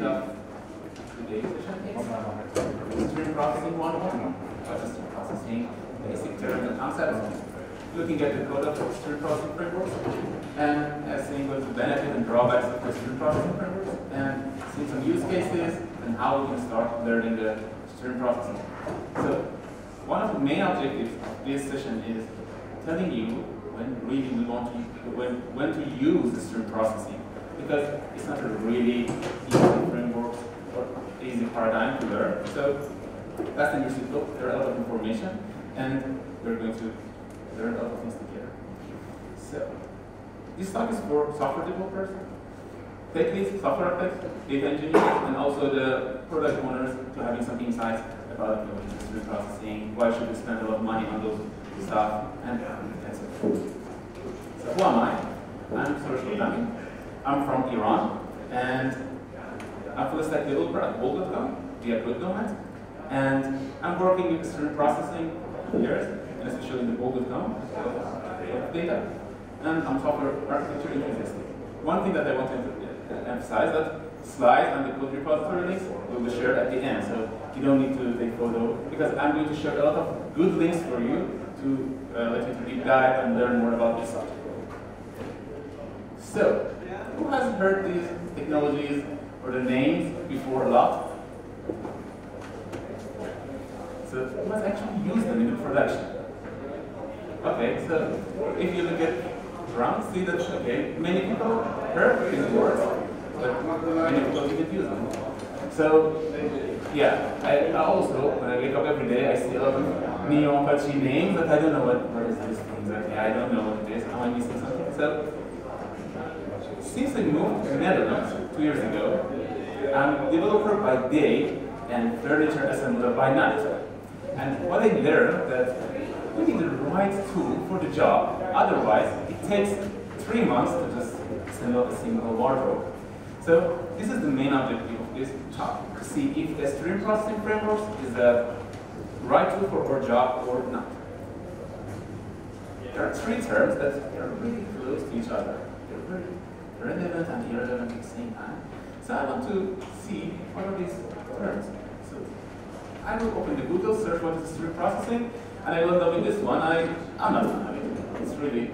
stuff today, which I think is stream processing 101, or just processing basic terms and concepts, looking at the code of the stream processing frameworks, and seeing what the benefits and drawbacks of the stream processing frameworks, and seeing some use cases and how we can start learning the stream processing. So one of the main objectives of this session is telling you when really we want to, when to use the stream processing, because it's not a really easy framework or easy paradigm to learn. So last time you should look, there are a lot of information, and we're going to learn a lot of things together. So this talk is for software developers, tech leads, software architects, data engineers, and also the product owners to having some insights about stream processing, why should we spend a lot of money on those stuff, and so forth. So who am I? I'm Konstantin. I'm from Iran, and I'm full stack developer at Bol.com, via code domains, and I'm working with stream processing for years, and especially in the Bol.com data, and I'm software architecture enthusiast. One thing that I want to emphasize that slides and the code repository links will be shared at the end, so you don't need to take photo, because I'm going to share a lot of good links for you to let you deep dive and learn more about this subject. So, who has heard these technologies or the names before a lot? So, who has actually used them in the production? Okay, so if you look at around, see that, okay, many people heard these words, but many people didn't use them. So, yeah, I also, when I wake up every day, I see a lot of neon Apache names, but I don't know what is this thing exactly. I don't know what it is. Am I missing something? So, since I moved to the Netherlands 2 years ago, I'm a developer by day and furniture assembler by night. And what I learned that we need the right tool for the job, otherwise it takes 3 months to just assemble a single wardrobe. So this is the main objective of this talk, to see if the stream processing frameworks is the right tool for our job or not. There are 3 terms that are really close to each other. They're very relevant and irrelevant at the same time. So I want to see what are these terms. So I will open the Google, search what is stream processing, and I will love in this one. I'm not familiar with it. It's really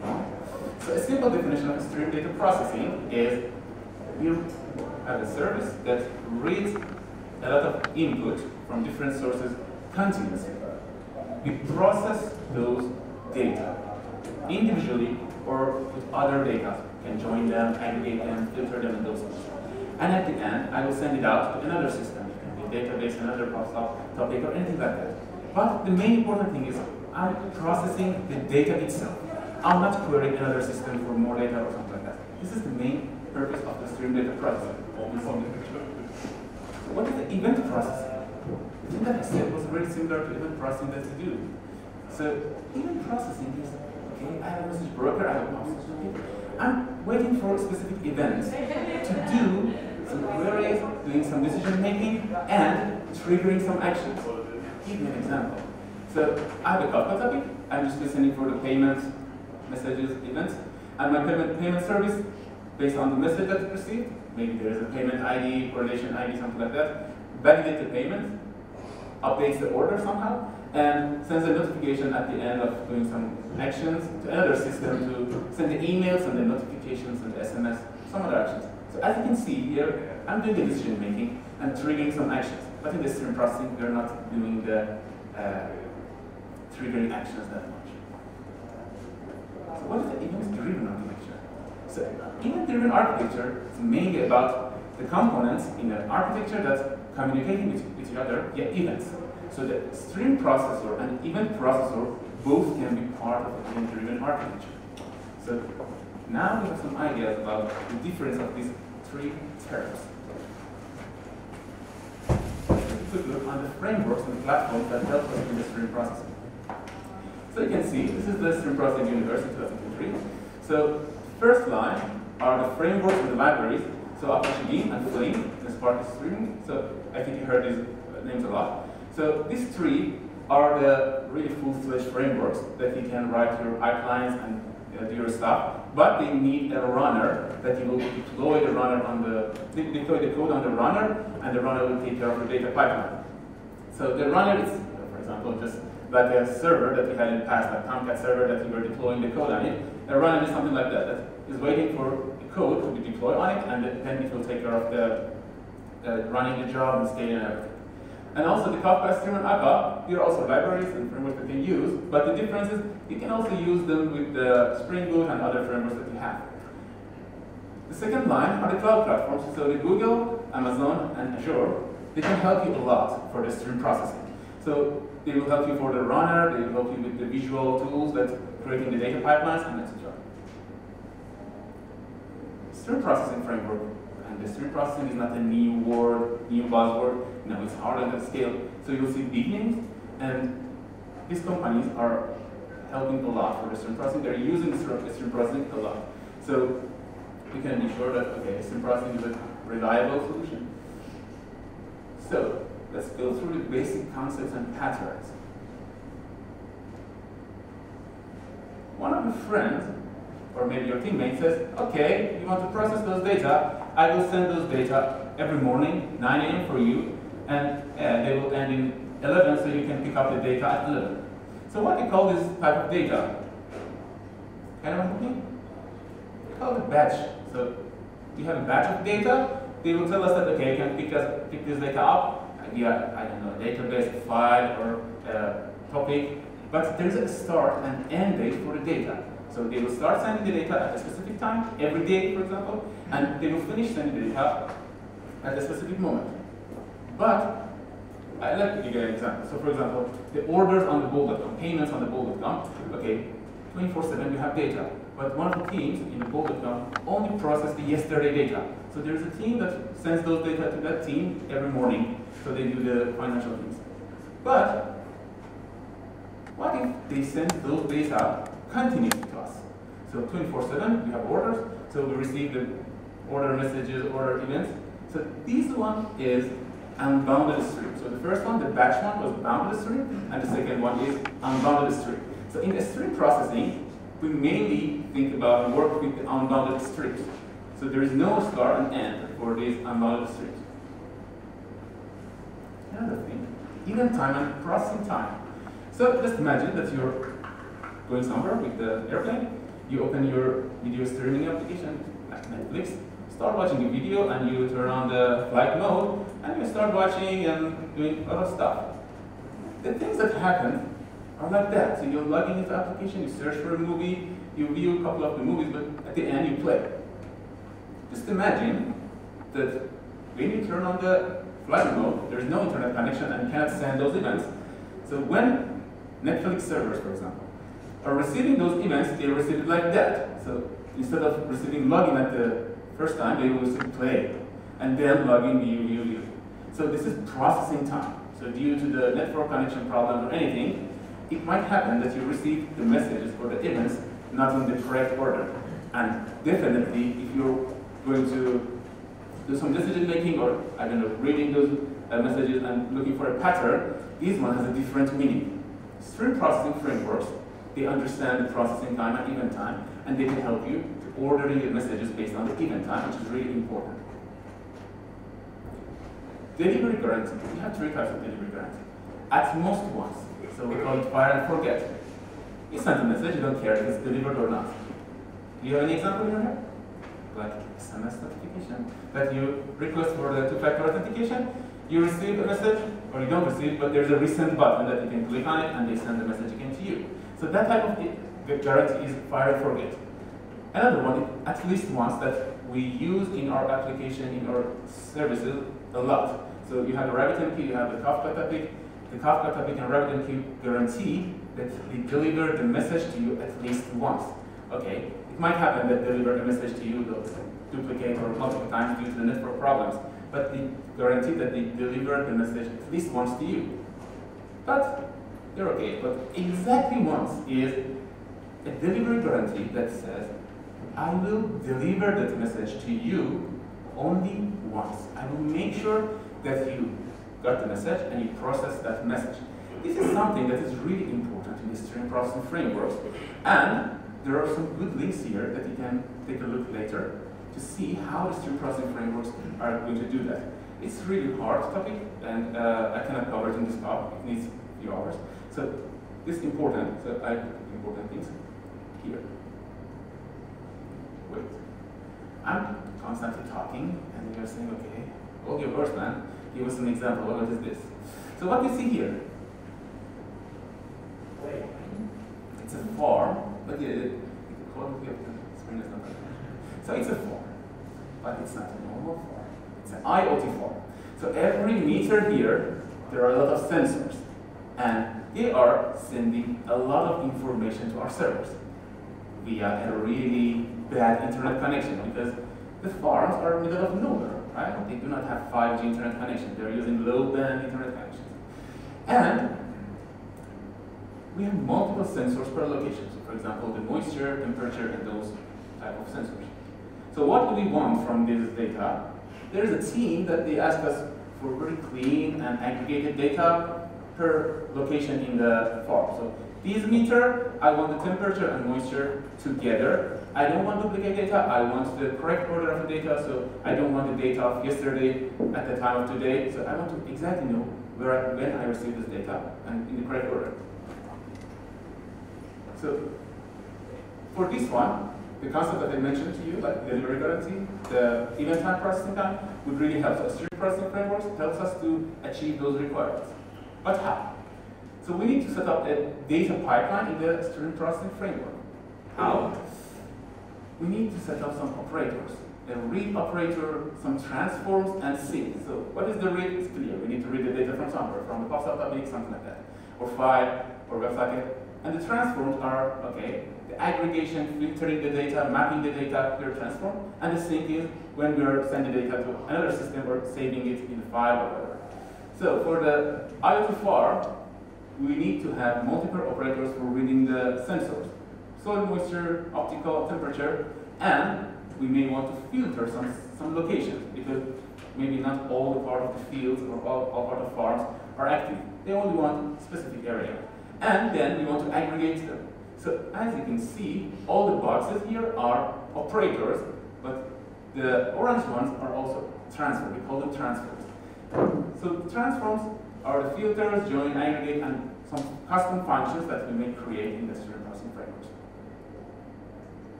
wrong. So a simple definition of stream data processing is we have a service that reads a lot of input from different sources continuously. We process those data individually or with other data. We can join them, aggregate them, filter them, and those things. And at the end, I will send it out to another system. It can be a database, another topic, or anything like that. But the main important thing is I'm processing the data itself. I'm not querying another system for more data or something like that. This is the main purpose of the stream data processing. So what is the event processing? I think that I said was very similar to event processing that you do. So event processing is, okay, I have a message broker, I have a message broker. I'm waiting for specific events to do some queries, doing some decision making, and triggering some actions. Give me an example. So I have a Kafka topic, I'm just listening for the payments, messages, events, and my payment service based on the message that it received, maybe there is a payment ID, correlation ID, something like that, validates the payment, updates the order somehow, and sends a notification at the end of doing some actions to another system to send the emails and the notifications and the SMS, some other actions. So as you can see here, I'm doing the decision making and triggering some actions, but in the stream processing, we're not doing the triggering actions that much. So what is the event-driven architecture? So event-driven architecture is mainly about the components in an architecture that's communicating with each other via events. So the stream processor and event processor both can be part of the event-driven architecture. So now we have some ideas about the difference of these 3 terms. Let's take a quick look on the frameworks and the platforms that help us in the stream processing. So you can see this is the Stream Processing Universe in 2023. So first line are the frameworks and the libraries, so Apache Beam and Flink and Spark Stream. So I think you heard these names a lot. So these 3 are the really full-fledged frameworks that you can write your pipelines and do your stuff but they need a runner that you will deploy the runner on the code on the runner, and the runner will take care of the data pipeline. So the runner is, for example, just like a server that we had in the past, like Tomcat server that we were deploying the code on it. A runner is something like that, that is waiting for the code to be deployed on it, and then it will take care of the running the job and scaling everything. And also the Kafka Stream and Akka, they're also libraries and frameworks that you use, but the difference is you can also use them with the Spring Boot and other frameworks that you have. The second line are the cloud platforms, so the Google, Amazon, and Azure, they can help you a lot for the stream processing. So they will help you for the runner, they will help you with the visual tools that creating the data pipelines, and etc. Stream processing framework. And the stream processing is not a new word, new buzzword. No, it's hard on the scale. So you'll see big names, and these companies are helping a lot for the stream processing. They're using stream processing a lot. So you can be sure that, okay, stream processing is a reliable solution. So let's go through the basic concepts and patterns. One of your friends, or maybe your teammate, says, okay, you want to process those data, I will send those data every morning, 9 a.m. for you, and they will end in 11, so you can pick up the data at 11. So what do you call this type of data? Anyone with me? We call it batch. So you have a batch of data, they will tell us that, okay, you can pick this data up, yeah, I don't know, database, file, or topic, but there's a start and end date for the data. So they will start sending the data at a specific time, every day, for example, and they will finish sending the data at a specific moment. But I'd like to give you an example. So for example, the orders on the Bol.com, payments on the Bol.com, okay, 24/7 you have data. But one of the teams in the Bol.com only processed the yesterday data. So there's a team that sends those data to that team every morning, so they do the financial things. But what if they send those data continuously to us? So 24/7, we have orders, so we receive the order messages, order events. So this one is unbounded stream. So the first one, the batch one, was bounded stream, and the second one is unbounded stream. So in the stream processing, we mainly think about and work with the unbounded streams. So there is no start and end for these unbounded streams. Another thing, event time and processing time. So just imagine that you're going somewhere with the airplane, you open your video streaming application, like Netflix, start watching a video, and you turn on the flight mode, and you start watching and doing a lot of stuff. The things that happen are like that. So you're logging into the application, you search for a movie, you view a couple of the movies, but at the end you play. Just imagine that when you turn on the flight mode, there's no internet connection and you cannot send those events. So when Netflix servers, for example, are receiving those events, they receive it like that. So instead of receiving login at the first time, they will receive play, and then login you. So this is processing time. So due to the network connection problem or anything, it might happen that you receive the messages or the events not in the correct order. And definitely, if you're going to do some decision making or, I don't know, reading those messages and looking for a pattern, this one has a different meaning. Stream processing frameworks, they understand the processing time and event time, and they can help you ordering your messages based on the event time, which is really important. Delivery guarantee. We have three types of delivery guarantee. At most once. So we call it fire and forget. You send a message, you don't care if it's delivered or not. Do you have any example in your head? Like SMS notification, that you request for the two-factor authentication, you receive a message, or you don't receive, but there's a resend button that you can click on it, and they send the message again to you. So that type of guarantee is fire and forget. Another one, at least once, that we use in our application, in our services, a lot. So you have a RabbitMQ, you have a Kafka topic. The Kafka topic and RabbitMQ guarantee that they deliver the message to you at least once. Okay, it might happen that they deliver a message to you, they'll duplicate or multiple times due to the network problems, but they guarantee that they deliver the message at least once to you. But they're okay, but exactly once is a delivery guarantee that says, I will deliver that message to you only once. I will make sure that you got the message and you process that message. This is something that is really important in the stream processing frameworks, and there are some good links here that you can take a look later to see how the stream processing frameworks are going to do that. It's a really hard topic, and I cannot cover it in this talk. It needs a few hours. So this is important. So I put important things here. Wait. I'm constantly talking, and you're saying, okay, hold your horse, man. Give us an example. What is this? So what you see here? Wait. It's a form, but you call it here. So it's a form, but it's not a normal form. It's an IoT form. So every meter here, there are a lot of sensors, and they are sending a lot of information to our servers via a really bad internet connection, because the farms are in the middle of nowhere, right? They do not have 5G internet connection. They're using low-band internet connections. And we have multiple sensors per location. So for example, the moisture, temperature, and those type of sensors. So what do we want from this data? There is a team that they asked us for very clean and aggregated data per location in the farm. So this meter, I want the temperature and moisture together. I don't want duplicate data, I want the correct order of the data, so I don't want the data of yesterday at the time of today, so I want to exactly know when I receive this data and in the correct order. So for this one, the concept that I mentioned to you, like delivery guarantee, the event time processing time, would really help us. Stream processing frameworks helps us to achieve those requirements. But how? So we need to set up a data pipeline in the stream processing framework. How? We need to set up some operators, a read operator, some transforms, and sync. So what is the read? It's clear. We need to read the data from somewhere, from the PubSub topic, something like that, or file, or WebSocket. And the transforms are, okay, the aggregation, filtering the data, mapping the data, clear transform. And the sync is when we are sending data to another system or saving it in a file or whatever. So for the IoT farm, we need to have multiple operators for reading the sensors. Soil moisture, optical, temperature, and we may want to filter some locations, because maybe not all the part of the fields or all part of farms are active. They only want a specific area. And then we want to aggregate them. So as you can see, all the boxes here are operators, but the orange ones are also transforms. We call them transforms. So the transforms are the filters, join, aggregate, and some custom functions that we may create in the stream processing frameworks.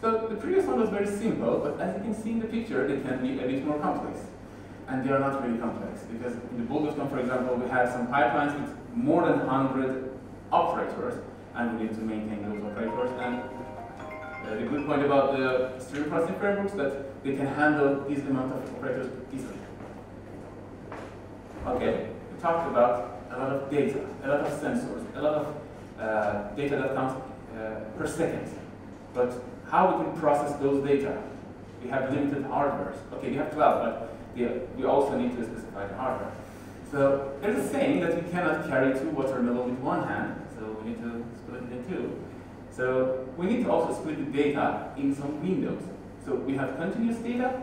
So the previous one was very simple, but as you can see in the picture, they can be a bit more complex. And they are not really complex, because in the Bol.com, for example, we have some pipelines with more than 100 operators, and we need to maintain those operators. And the good point about the stream processing frameworks is that they can handle this amount of operators easily. Okay, we talked about a lot of data, a lot of sensors, a lot of data that comes per second. But how we can process those data? We have limited hardware. Okay, we have 12, but we also need to specify the hardware. So there's a saying that we cannot carry two watermelons with one hand, so we need to split it in two. So we need to also split the data in some windows. So we have continuous data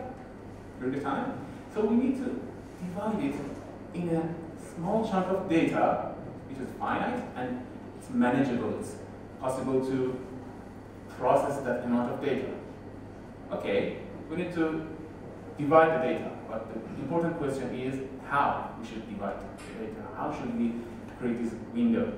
during the time, so we need to divide it in a small chunk of data, which is finite, and it's manageable. It's possible to process that amount of data. Okay, we need to divide the data, but the important question is how we should divide the data. How should we create this window?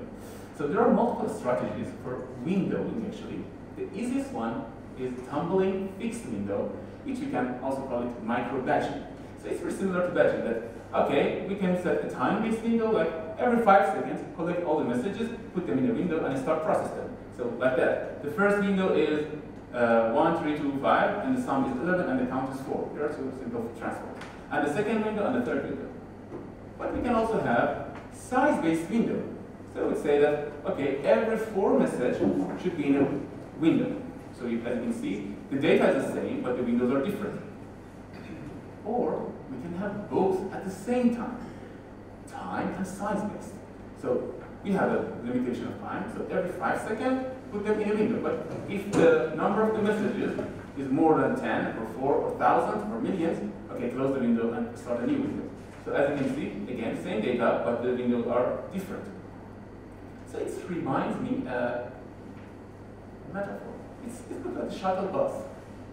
So there are multiple strategies for windowing, actually. The easiest one is tumbling fixed window, which we can also call it micro-batching. So it's very similar to batching, that, okay, we can set a time-based window, like every 5 seconds, collect all the messages, put them in a window, and start processing them. So like that. The first window is 1, 3, 2, 5, and the sum is 11, and the count is 4. There are two simple transforms. And the second window and the third window. But we can also have size-based window. So we say that, okay, every 4 message should be in a window. So you, as you can see, the data is the same, but the windows are different. Or we can have both at the same time. Time and size-based. So we have a limitation of time, so every 5 seconds, put them in a window. But if the number of the messages is more than 10, or 4, or 1,000, or millions, okay, close the window and start a new window. So as you can see, again, same data, but the windows are different. So it reminds me metaphor. It's not like a shuttle bus,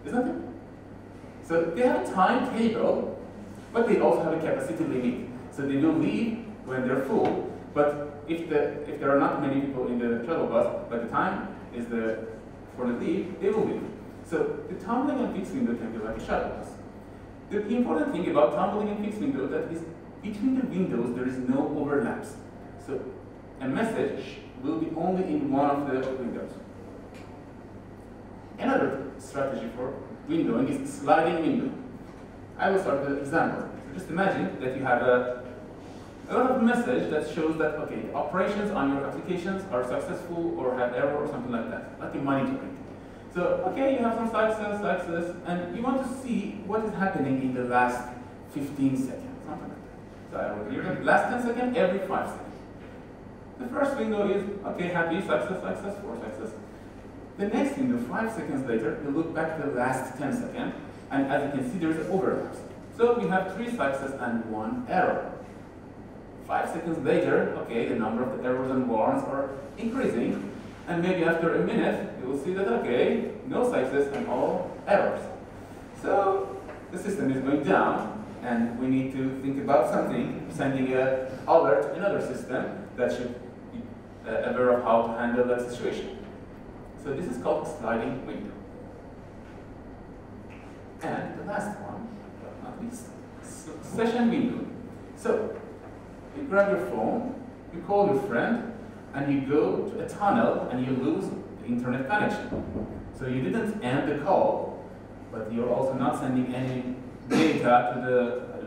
isn't it? So they have a timetable, but they also have a capacity limit. So they will leave when they're full. But if there are not many people in the shuttle bus, by the time is the for the leave, they will leave. So the tumbling and fixed window can be like a shuttle bus. The important thing about tumbling and fixed window that is between the windows there is no overlaps. So a message will be only in one of the windows. Another strategy for windowing is sliding window. I will start with an example. So just imagine that you have a lot of message that shows that, okay, operations on your applications are successful or have error or something like that, like in monitoring. So, okay, you have some success, and you want to see what is happening in the last 15 seconds, something like that. So I will repeat, last 10 seconds, every 5 seconds. The first window is, okay, happy, success, 4 success. The next window, 5 seconds later, we look back to the last 10 seconds, and as you can see, there's an overlap. So we have 3 success and 1 error. 5 seconds later, okay, the number of the errors and warrants are increasing, and maybe after a minute, you will see that, okay, no success and all errors. So the system is going down, and we need to think about something, sending an alert to another system that should be aware of how to handle that situation. So this is called sliding window. And the last one, but not least, session window. So you grab your phone, you call your friend, and you go to a tunnel and you lose the internet connection. So you didn't end the call, but you're also not sending any data to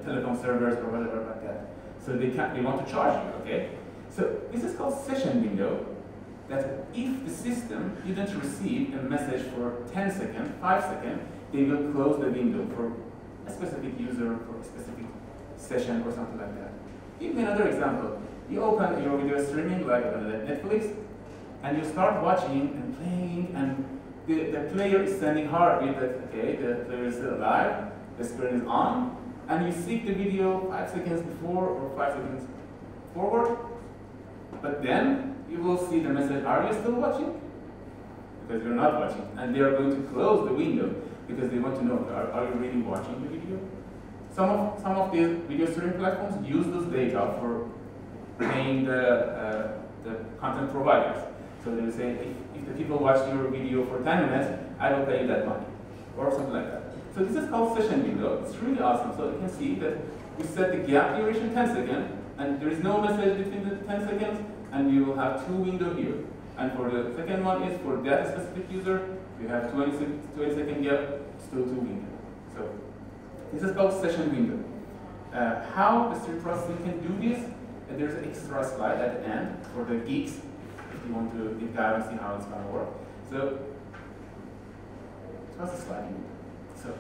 the telecom servers or whatever like that. So they want to charge you, okay? So this is called session window, that if the system didn't receive a message for 10 seconds, 5 seconds, they will close the window for a specific user, for a specific session or something like that. Give me another example. You open your video streaming like Netflix, and you start watching and playing, and the player is sending heartbeat that, okay, the player is still alive, the screen is on, and you seek the video 5 seconds before or 5 seconds forward, but then you will see the message, are you still watching? Because you're not watching, and they are going to close the window because they want to know, are you really watching the video? Some of these video streaming platforms use this data for paying the content providers. So they will say, if the people watched your video for 10 minutes, I will pay you that money, or something like that. So this is called session window. It's really awesome. So you can see that we set the gap duration 10 seconds, and there is no message between the 10 seconds, and you will have 2 windows here. And for the second one is for that specific user, you have 20 second gap, still 2 windows. So this is called session window. How the stream processing can do this? And there's an extra slide at the end for the geeks, if you want to deep dive and see how it's going to work. So, what's the slide? So,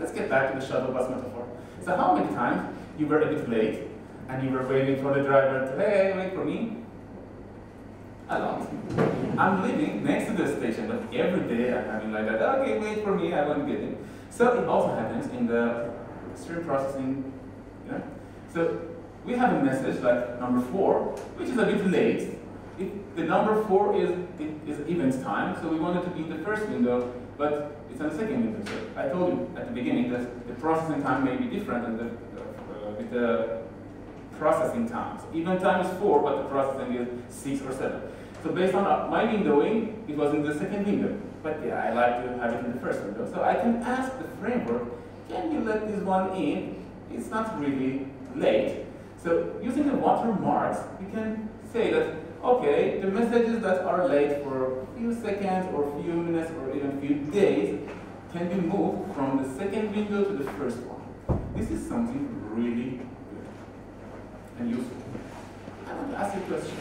let's get back to the shuttle bus metaphor. So, how many times you were a bit late and you were waiting for the driver to, hey, wait for me? A lot. I'm living next to the station, but every day I'm having like that, okay, wait for me, I won't get in. So, it also happens in the stream processing. You know? So, we have a message like number 4, which is a bit late. The number 4 is events time, so we want it to be in the first window, but it's in the second window. So I told you at the beginning that the processing time may be different than with the processing times. So event time is 4, but the processing is 6 or 7. So based on my windowing, it was in the second window. But yeah, I like to have it in the first window. So I can ask the framework, can you let this one in? It's not really late. So using the watermarks, we can say that, okay, the messages that are late for a few seconds or a few minutes or even a few days can be moved from the second window to the first one. This is something really good and useful. I want to ask you a question.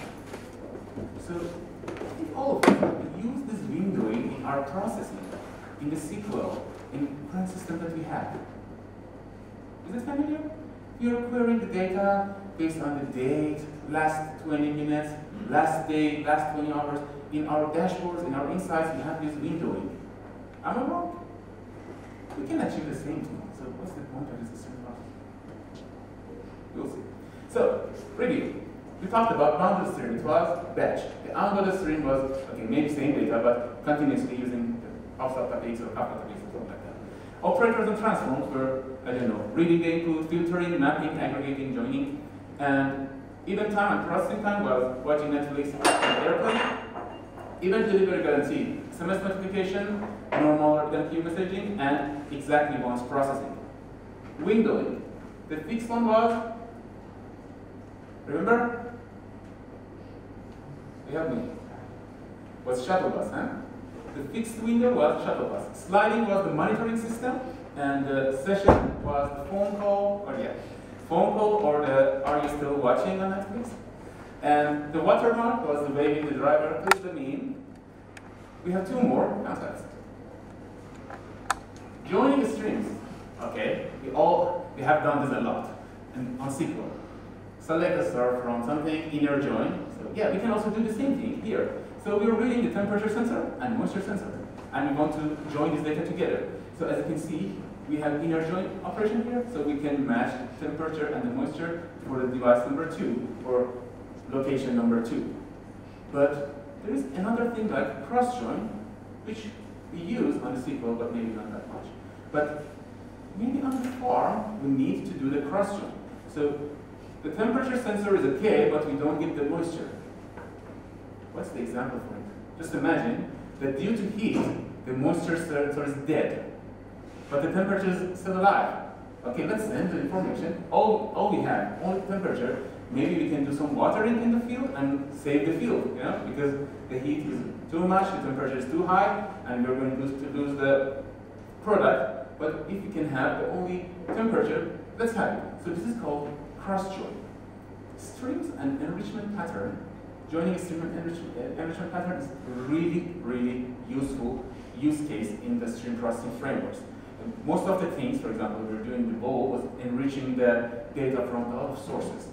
So if all of us use this windowing in our processing, in the SQL, in the current system that we have, is it familiar? You're querying the data based on the date, last 20 minutes, last day, last 20 hours. In our dashboards, in our insights, we have this windowing. Am I wrong? We can achieve the same thing. So what's the point of this system? We'll see. So, review. We talked about bounded stream. It was batch. The unbounded stream was, okay, maybe same data, but continuously using the offset topics or Kafka topics or something like that. Operators and transforms were, I don't know, reading the input, filtering, mapping, aggregating, joining. And even time and processing time was watching Netflix on the airplane. Event delivery guarantee, SMS notification, normal MQ messaging, and exactly once processing. Windowing. The fixed one was, remember? You have me. Was shuttle bus, huh? The fixed window was shuttle bus. Sliding was the monitoring system, and the session was the phone call, or yeah, phone call, or the are you still watching on Netflix? And the watermark was the waving the driver, please let me in. We have two more contacts. Joining the streams. Okay, we have done this a lot, and on SQL. Select a star from something, inner join. So yeah, we can also do the same thing here. So we're reading the temperature sensor and moisture sensor, and we want to join this data together. So as you can see, we have inner join operation here, so we can match temperature and the moisture for the device number 2 or location number 2. But there is another thing like cross join, which we use on the SQL, but maybe not that much. But maybe on the farm, we need to do the cross join. So the temperature sensor is okay, but we don't get the moisture. What's the example for it? Just imagine that due to heat, the moisture sensor is dead, but the temperature is still alive. Okay, let's send the information. All we have, only temperature. Maybe we can do some watering in the field and save the field, you know, because the heat is too much, the temperature is too high, and we're going to lose the product. But if we can have the only temperature, let's have it. So this is called cross-join. Streams and enrichment pattern. Joining a stream and enrichment pattern is really, really useful use case in the stream processing frameworks. And most of the things, for example, we were doing the Bol was enriching the data from a lot of sources.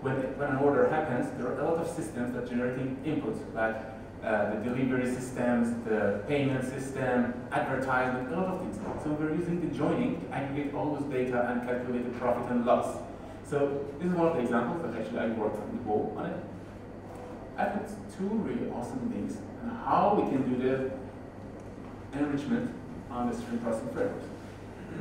When an order happens, there are a lot of systems that generating inputs, like the delivery systems, the payment system, advertisement, a lot of things. So we're using the joining to aggregate all those data and calculate the profit and loss. So this is one of the examples that actually I worked on the Bol on it. I think it's two really awesome things on how we can do the enrichment on the stream processing frameworks.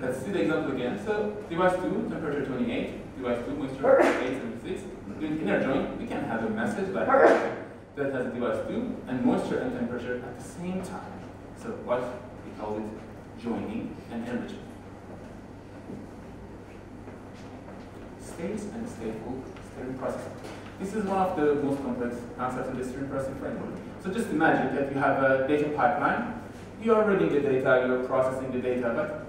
Let's see the example again. So device 2, temperature 28, device 2, moisture 876. Doing inner join, we can have a message like that has device 2 and moisture and temperature at the same time. So what we call it joining and enrichment. States and stateful stream processing. This is one of the most complex concepts in the stream processing framework. So just imagine that you have a data pipeline. You are reading the data, you are processing the data, but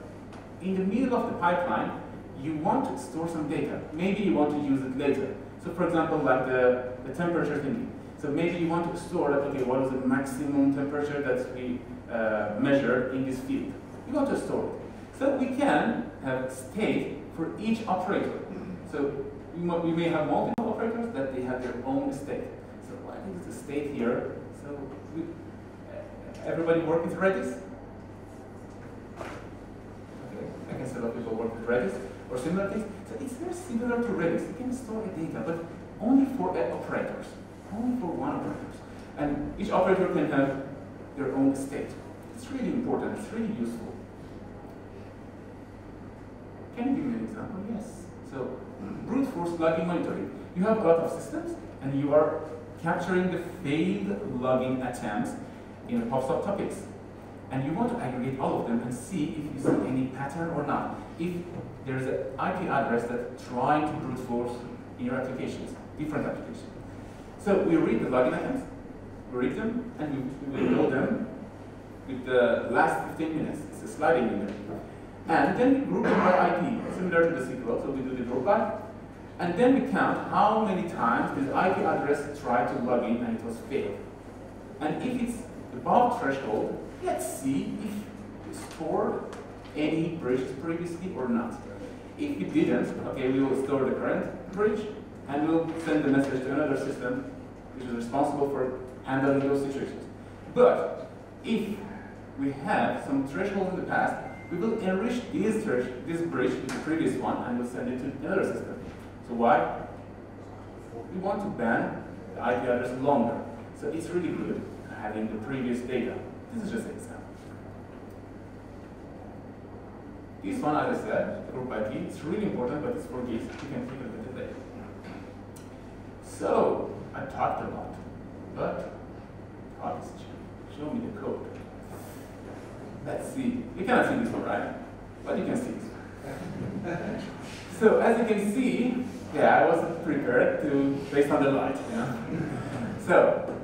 in the middle of the pipeline, you want to store some data. Maybe you want to use it later. So for example, like the temperature thingy. So maybe you want to store that, okay, what is the maximum temperature that we measured in this field? You want to store it. So we can have state for each operator. So we may have multiple operators that they have their own state. So I think it's a state here. So everybody work with Redis? Okay, I guess a lot of people work with Redis or similar things. So it's very similar to Redis. You can store the data, but only for operators, only for one operator. And each operator can have their own state. It's really important. It's really useful. Can you give me an example? Yes. So brute force logging monitoring. You have a lot of systems, and you are capturing the failed logging attempts in PubSub topics. And you want to aggregate all of them and see if you see any pattern or not. If there's an IP address that's trying to brute force in your applications, different applications. So we read the logging attempts, we read them, and we load them with the last 15 minutes. It's a sliding window. And then we group them by IP, similar to the SQL, so we do the group by. And then we count how many times this IP address tried to log in and it was failed. And if it's above threshold, let's see if we stored any breaches previously or not. If it didn't, okay, we will store the current breach, and we'll send the message to another system which is responsible for handling those situations. But if we have some threshold in the past, we will enrich this breach with the previous one, and we'll send it to another system. So why? What we want to ban, the IP address longer. So it's really good having the previous data. This is just an example. This one, as I said, the group IP, it's really important, but it's for GIS. You can think of it today. So I talked a lot, but obviously, show me the code. Let's see. You cannot see this one, right? But you can see it. So as you can see, yeah, I was prepared to based on the light. Yeah? So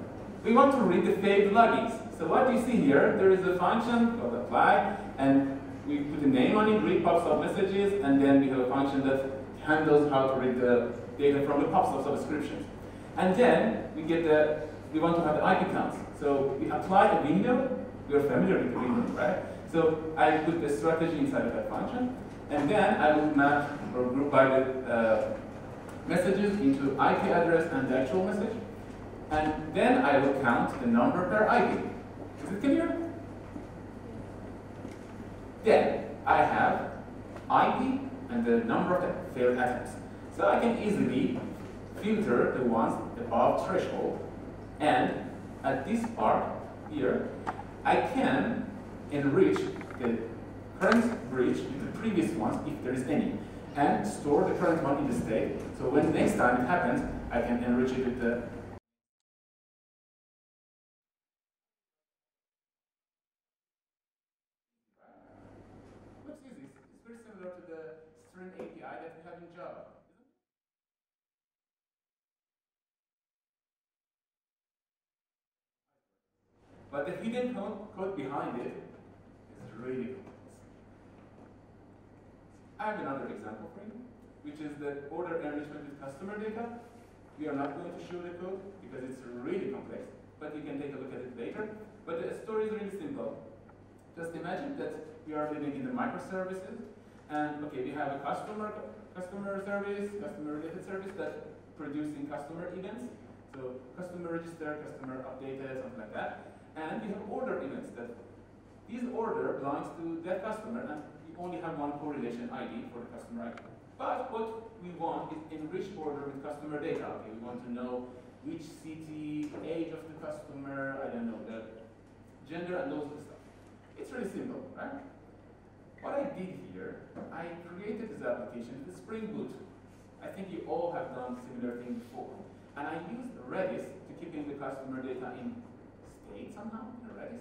we want to read the fake logins. So what you see here, there is a function called apply, and we put a name on it, read PubSub messages, and then we have a function that handles how to read the data from the PubSub subscriptions. And then we get the, we want to have the IP counts. So we apply a window. You're familiar with the window, right? So I put the strategy inside of that function, and then I will map or group by the messages into IP address and the actual message, and then I will count the number per IP. Is it clear? Then I have IP and the number of failed attempts. So I can easily filter the ones above threshold, and at this part here, I can enrich the current breach with the previous ones, if there is any, and store the current one in the state. So when next time it happens, I can enrich it with the What's easy? It's very similar to the string API that we have in Java. But the hidden code behind it is really cool. I have another example for you, which is the order enrichment with customer data. We are not going to show the code because it's really complex, but you can take a look at it later. But the story is really simple. Just imagine that we are living in the microservices, and okay, we have a customer related service that's producing customer events. So customer register, customer updated, something like that. And we have order events that this order belongs to that customer, and we only have one correlation ID for the customer ID. But what we want is enrich order with customer data. Okay, we want to know which city, age of the customer, I don't know, the gender, and those stuff. It's really simple, right? What I did here, I created this application with Spring Boot. I think you all have done similar things before. And I used Redis to keep in the customer data in somehow in Redis,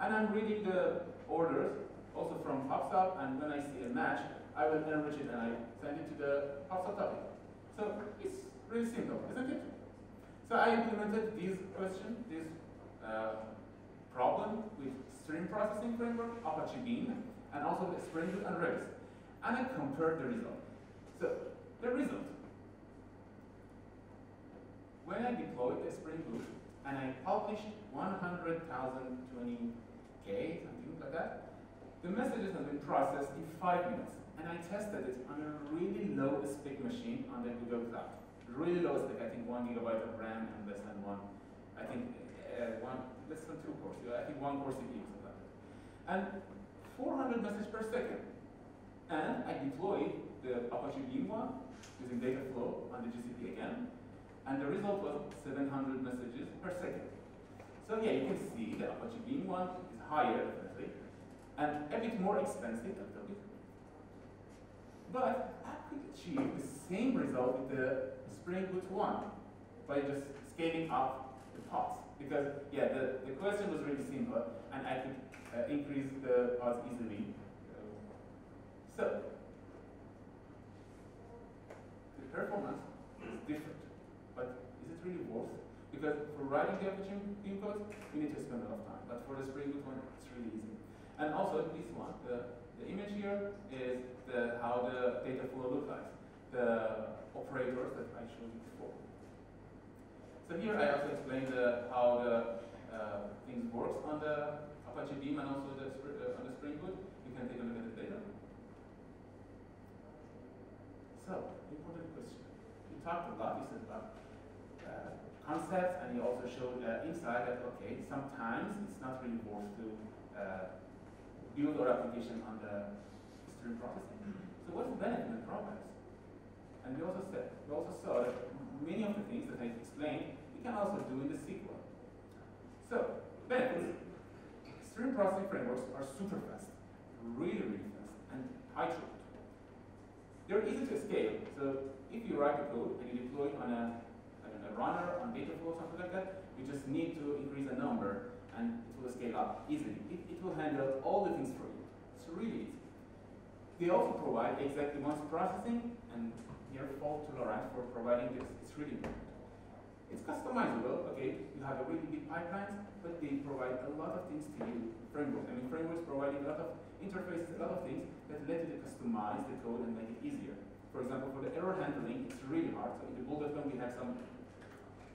and I'm reading the orders also from PubSub, and when I see a match, I will enrich it and I send it to the PubSub topic. So it's really simple, isn't it? So I implemented this question, this problem with stream processing framework, Apache Beam, and also the Spring Boot and Redis, and I compared the result. So the result, when I deployed the Spring Boot, and I published 120K, something like that. The messages have been processed in 5 minutes, and I tested it on a really low spec machine on the Google Cloud. Really low spec, I think 1 gigabyte of RAM and less than one. I think less than 2 cores. I think 1 core CPU of that. And 400 messages per second. And I deployed the Apache Beam one using Dataflow on the GCP again. And the result was 700 messages per second. So yeah, you can see the Apache Beam one is higher, definitely, and a bit more expensive, a little bit. But I could achieve the same result with the Spring Boot one by just scaling up the pods. Because yeah, the question was really simple, and I could increase the pods easily. So the performance is different. Is it really worth it? Because for writing the Apache code, you need to spend a lot of time. But for the Spring Boot one, it's really easy. And also this one, the image here is how the data flow looks like. The operators that I showed you before. So here I also explained how the things works on the Apache Beam and also the, on the Spring Boot. You can take a look at the data. So, important question. You talked a lot, you said about concepts, and you also showed insight that okay, sometimes it's not really worth to build our application on the stream processing. So what's the benefit and problems? And we also saw that many of the things that I explained, we can also do in the SQL. So, benefits. Stream processing frameworks are super fast, really, really fast, and high throughput. They're easy to scale, so if you write a code and you deploy it on a runner, on Dataflow, something like that, you just need to increase a number and it will scale up easily. It will handle all the things for you. It's really easy. They also provide exactly once processing, and near fault tolerance for providing this. It's really important. It's customizable, okay, you have a really big pipeline, but they provide a lot of things to you, frameworks. I mean, frameworks provide a lot of interfaces, a lot of things that let you customize the code and make it easier. For example, for the error handling, it's really hard. So in the Bol.com, we have some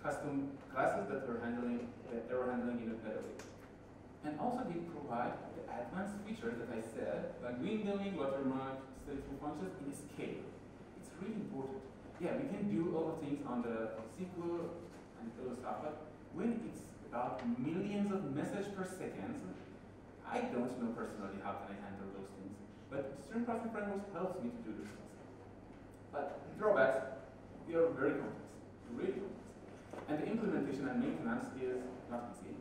custom classes that are handling the error handling in a better way. And also they provide the advanced features that I said, like windowing, watermark, stateful functions in scale. It's really important. Yeah, we can do all the things on the SQL and all the stuff, but when it's about millions of messages per second, I don't know personally how can I handle those things. But stream processing frameworks helps me to do this process. But drawbacks, they are very complex, really complex. And the implementation and maintenance is not easy.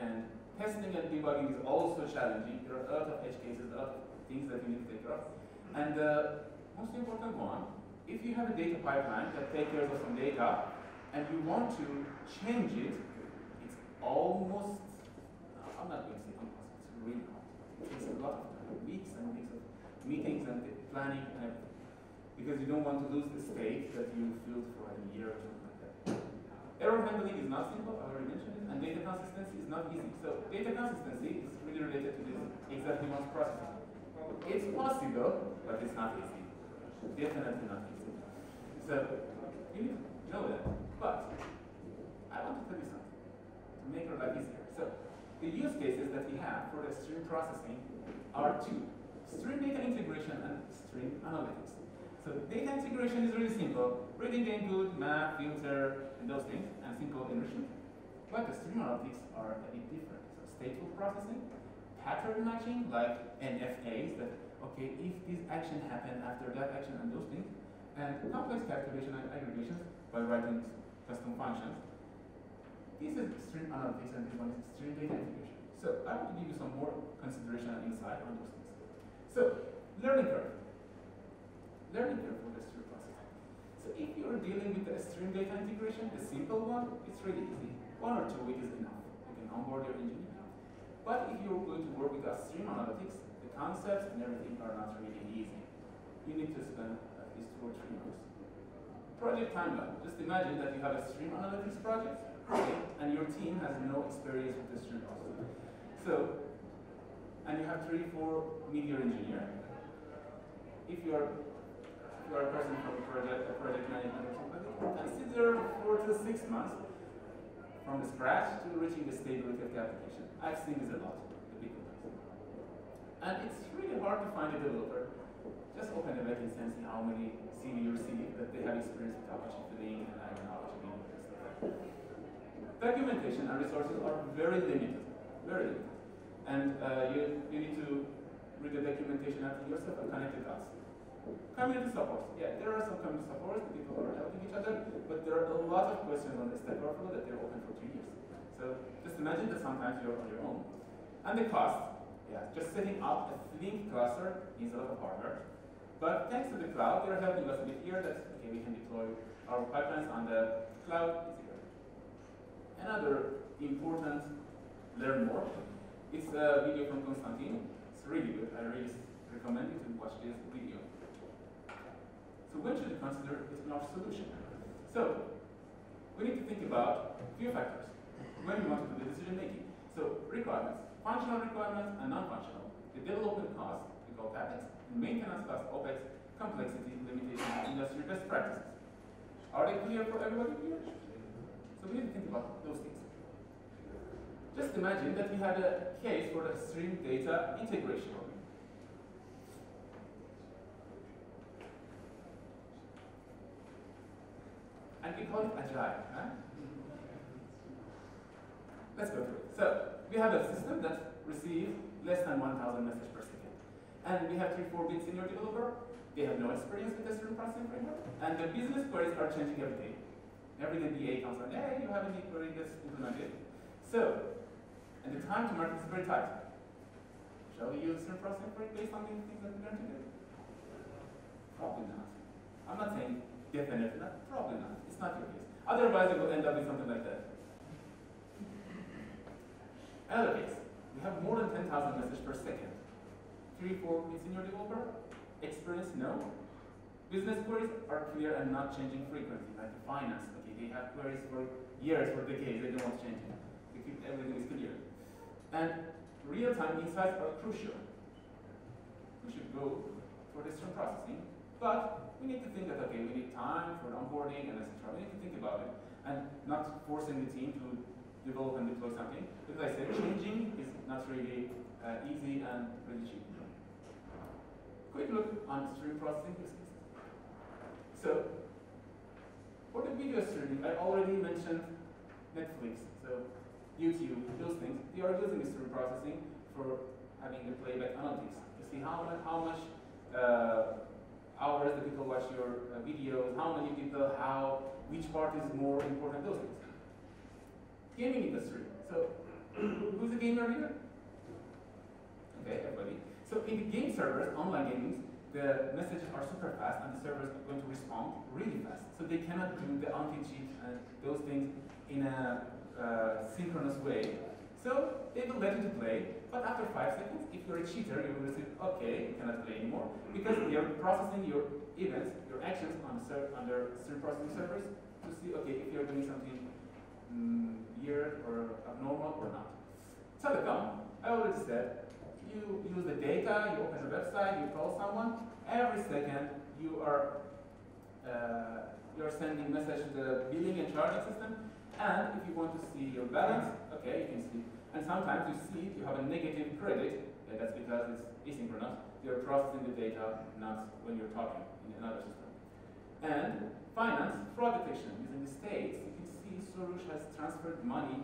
And testing and debugging is also challenging. There are a lot of edge cases, a lot of things that you need to take care of. And the most important one, if you have a data pipeline that takes care of some data and you want to change it, it's almost, I'm not going to say almost, it's really hard. It takes a lot of time, weeks and weeks of meetings and planning and everything. Because you don't want to lose the state that you filled for a year or something like that. Error handling is not simple, I already mentioned it, and data consistency is not easy. So data consistency is really related to this exactly once processing. It's possible, but it's not easy. Definitely not easy. So, you need to know that. But, I want to tell you something to make our life easier. So, the use cases that we have for the stream processing are two. Stream data integration and stream analytics. So, data integration is really simple. Reading input, map, filter, and those things, and simple enrichment. But the stream analytics are a bit different. So, stateful processing, pattern matching, like NFAs, that okay, if this action happened after that action and those things, and complex calculation and aggregations by writing custom functions. This is stream analytics and this one is stream data integration. So I want to give you some more consideration and insight on those things. So, learning curve. Learning curve for the stream processing. So if you're dealing with the stream data integration, the simple one, it's really easy. 1 or 2 weeks is enough. You can onboard your engineer. But if you're going to work with us stream analytics, concepts and everything are not really easy. You need to spend at least 2 or 3 months. Project timeline. Just imagine that you have a stream analytics project, and your team has no experience with the stream process. So, and you have 3 or 4 media engineers. If you are a person from a project management or something, consider 4 to 6 months from scratch to reaching the stability of the application. I've seen this a lot. And it's really hard to find a developer. Just open a web and see how many CV that they have experience with Apache Beam and Iran Apache Beam. Documentation and resources are very limited, very limited. And you need to read the documentation after yourself and connect the dots. Community support. Yeah, there are some community supports. The people are helping each other, but there are a lot of questions on the stack overflow that they're open for 2 years. So just imagine that sometimes you're on your own. And the cost. Yeah, just setting up a Flink cluster is a lot of hardware. But thanks to the cloud, they're helping us a bit here that okay, we can deploy our pipelines on the cloud easier. Another important learn more. It's a video from Konstantin. It's really good. I really recommend you to watch this video. So when should we consider this large solution? So we need to think about a few factors when we want to do the decision making. So requirements. Functional requirements and non-functional, the development cost, we call CapEx, and maintenance cost, OPEX, complexity, limitations, industry best practices. Are they clear for everybody here? So we need to think about those things. Just imagine that we had a case for the stream data integration. And we call it agile. Huh? Let's go through it. So, we have a system that receives less than 1,000 messages per second. And we have 3 or 4 bits in your developer. They have no experience with the stream processing framework, and the business queries are changing every day. Every day BA comes and, hey, you have a new query, just implement it. So, and the time to market is very tight. Shall we use stream processing framework based on the things that we learned today? Probably not. I'm not saying definitely not, probably not. It's not your case. Otherwise, it will end up with something like that. Another case, we have more than 10,000 messages per second. 3-4 senior developer, experience, no. Business queries are clear and not changing frequently, like the finance. Okay, they have queries for years, for decades, they don't want to change it. They keep everything is clear. And real-time insights are crucial. We should go for this stream processing, but we need to think that, okay, we need time for onboarding and etc. We need to think about it, and not forcing the team to develop and deploy something. Because I said, changing is not really easy and really cheap. Quick look on stream processing business. So, for the video streaming, I already mentioned Netflix, so YouTube, those things. They are using stream processing for having the playback analytics to see how much hours the people watch your videos, how many people, which part is more important, those things. Gaming industry. So, who's a gamer here? Okay, everybody. So in the game servers, online gaming, the messages are super fast and the servers are going to respond really fast. So they cannot do the anti-cheat and those things in a synchronous way. So they will let you play, but after 5 seconds, if you're a cheater, you will receive, okay, you cannot play anymore, because they are processing your events, your actions on their stream processing servers to see, okay, if you're doing something weird or abnormal or not. Telecom, I already said, you use the data, you open a website, you call someone. Every second, you are sending message to the billing and charging system. And if you want to see your balance, okay, you can see. And sometimes you see you have a negative credit. Yeah, that's because it's asynchronous. You're processing the data, not when you're talking in another system. And finance, fraud detection. Using the states, you can see Soros has transferred money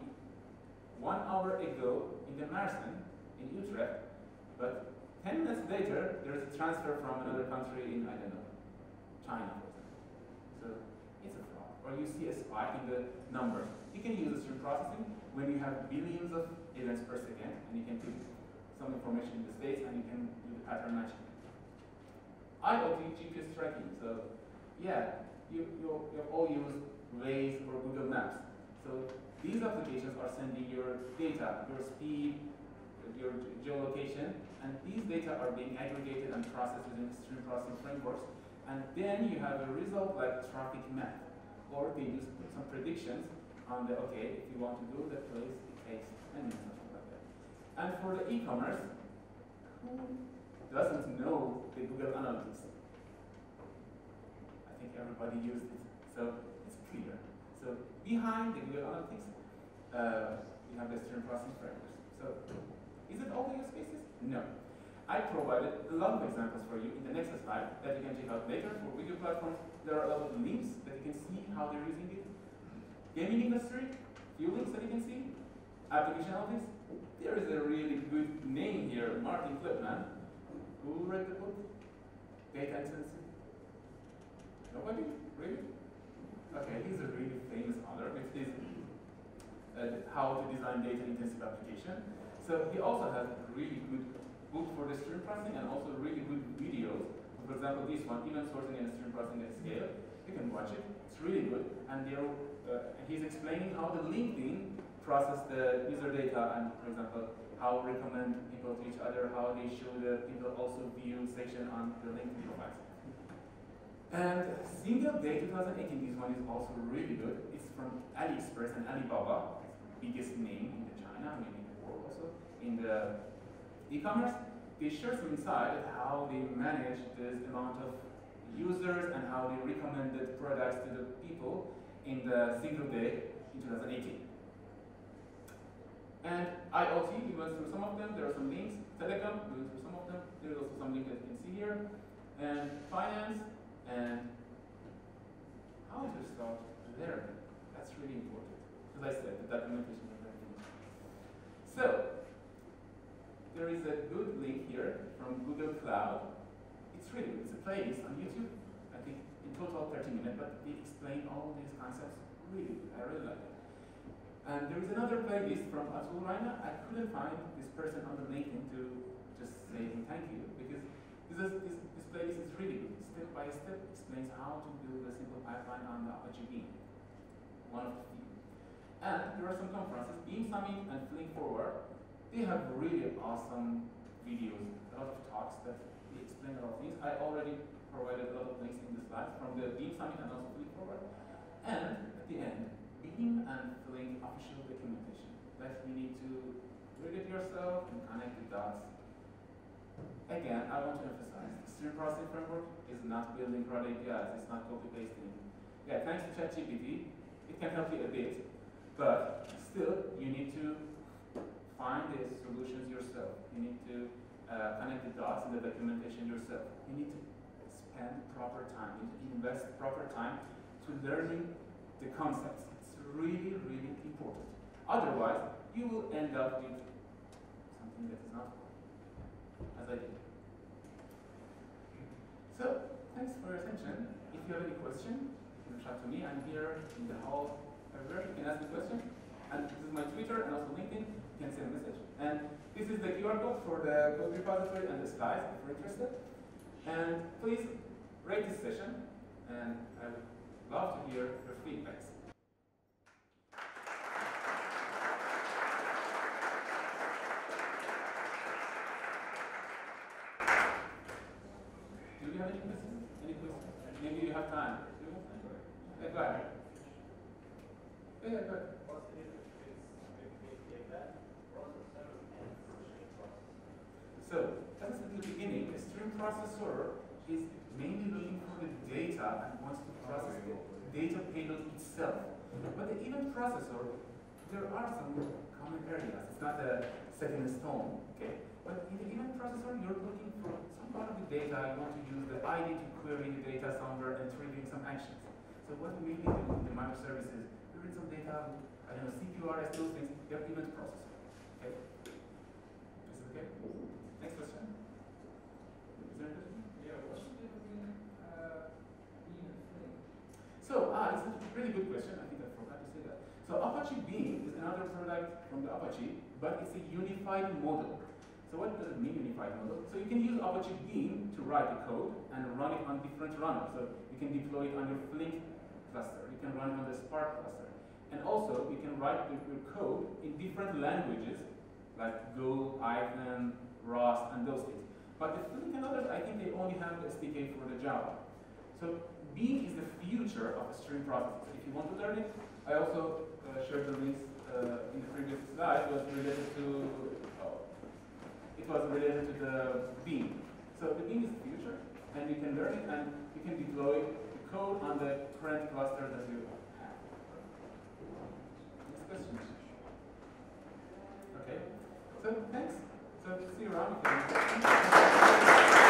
1 hour ago in the Marathon in Utrecht. But 10 minutes later, there is a transfer from another country in, I don't know, China, for example. So it's a fraud. Or you see a spike in the numbers. You can use stream processing when you have billions of events per second, and you can put some information in the states, and you can do the pattern matching. IoT GPS tracking. So yeah, you all use Waze or Google Maps. So these applications are sending your data, your speed, your geolocation, and these data are being aggregated and processed within stream processing frameworks, and then you have a result like traffic map, or they use some predictions on the, okay, if you want to go that place, it takes 10 minutes or something like that. And for the e-commerce, who doesn't know the Google Analytics? I think everybody used it, so it's clear. So behind the Google Analytics, you have the stream processing frameworks. So, is it all the use cases? No. I provided a lot of examples for you in the next slide that you can check out later for video platforms. There are a lot of links that you can see how they're using it. Gaming industry, few links that you can see. Application analytics, there is a really good name here, Martin Kleppmann. Who read the book? Data Intensive? Nobody? Really? Okay, he's a really famous author. It's how to design data intensive application. So he also has a really good book for the stream processing and also really good videos. For example, this one, event sourcing and stream processing at scale. You can watch it. It's really good. And he's explaining how the LinkedIn process the user data and, for example, how recommend people to each other, how they show the people also view section on the LinkedIn profiles. And Single Day 2018, this one is also really good. It's from Aliexpress and Alibaba, biggest name in China, maybe in the world also, in the e-commerce. They share some insight of how they manage this amount of users and how they recommended products to the people in the single day in 2018. And IoT, we went through some of them, there are some links. Telecom, we went through some of them, there is also some link that you can see here. And finance, and how to start there. That's really important. As I said, the documentation of everything. So, there is a good link here from Google Cloud. It's 3. It's a playlist on YouTube. I think in total 30 minutes, but they explain all these concepts really good. I really like it. And there is another playlist from Atul Raina. I couldn't find this person on the LinkedIn to just say thank you, because this playlist is really good. Step by step explains how to build a simple pipeline on the Apache Beam. One of the few. And there are some conferences, Beam Summit and Flink Forward. They have really awesome videos, a lot of talks that they explain a lot of things. I already provided a lot of links in the slides from the Beam Summit and also Flink Forward. And at the end, Beam and Flink official documentation that you need to read it yourself and connect the dots. Again, I want to emphasize, the stream processing framework is not building CRUD APIs, it's not copy-pasting. Yeah, thanks to ChatGPT, it can help you a bit, but still, you need to find the solutions yourself. You need to connect the dots in the documentation yourself. You need to spend proper time, you need to invest proper time to learning the concepts. It's really, really important. Otherwise, you will end up with something that is not good, as I did. So, thanks for your attention. If you have any question, you can reach out to me. I'm here in the hall everywhere. You can ask me question. And this is my Twitter and also LinkedIn. You can send a message. And this is the QR code for the code repository and the slides if you're interested. And please rate this session, and I would love to hear your feedbacks. Do you have any questions? Any questions? Maybe you have time. Do you have time? Yeah, go ahead. Yeah, go ahead. What's the difference between that processor and stream processor? So, as at the beginning, a stream processor is mainly looking for the data and wants to process the data payload itself. But the event processor, there are some common areas. It's not a set in stone, okay? But in the event processor, you're looking for some part of the data. You want to use the ID to query the data somewhere and triggering some actions. So what we really do in the microservices, we read some data, I don't know, CQRS, those things, you have event processor, okay? Is it okay? Next question. Is there a question? So, it's a really good question. I think I forgot to say that. So, Apache Beam is another product from the Apache, but it's a unified model. So, what does it mean, unified model? So, you can use Apache Beam to write the code and run it on different runners. So, you can deploy it on your Flink cluster. You can run it on the Spark cluster. And also, you can write your code in different languages, like Go, Python, Rust, and those things. But the Flink and others, I think they only have the SDK for the Java. So Beam is the future of stream processing. If you want to learn it, I also shared the links in the previous slide. It was related to the Beam. So the Beam is the future, and you can learn it, and you can deploy the code on the current cluster that you have. Next question. Okay. So thanks. So see you around.